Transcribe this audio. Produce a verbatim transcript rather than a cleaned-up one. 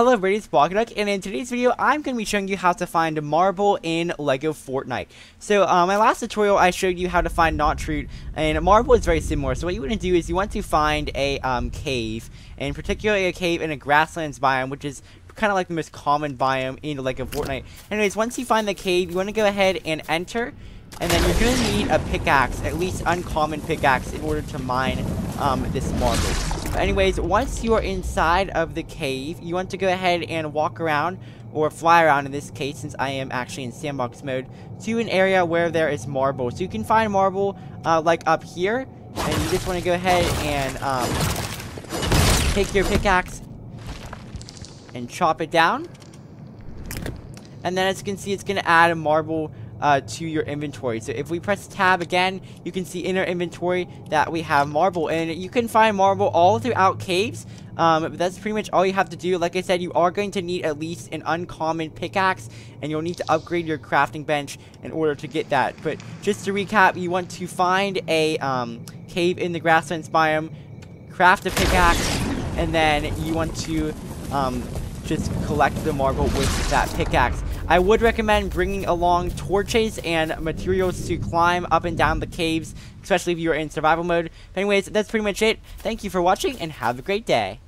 Hello everybody, it's Blocky Duck, and in today's video I'm going to be showing you how to find marble in LEGO Fortnite. So uh, my last tutorial I showed you how to find Knotroot, and marble is very similar. So what you want to do is you want to find a um, cave, and particularly a cave in a grasslands biome, which is kind of like the most common biome in LEGO Fortnite. Anyways, once you find the cave, you want to go ahead and enter, and then you're going to need a pickaxe, at least uncommon pickaxe, in order to mine um, this marble. But anyways, once you are inside of the cave, you want to go ahead and walk around, or fly around in this case, since I am actually in sandbox mode, to an area where there is marble. So you can find marble uh, like up here, and you just want to go ahead and um, take your pickaxe and chop it down. And then as you can see, it's going to add a marble Uh, to your inventory. So if we press tab again, you can see in our inventory that we have marble, and you can find marble all throughout caves. Um, but that's pretty much all you have to do. Like I said, you are going to need at least an uncommon pickaxe, and you'll need to upgrade your crafting bench in order to get that. But just to recap, you want to find a um, cave in the grasslands biome, craft a pickaxe, and then you want to um, just collect the marble with that pickaxe. I would recommend bringing along torches and materials to climb up and down the caves, especially if you are in survival mode. But anyways, that's pretty much it. Thank you for watching, and have a great day.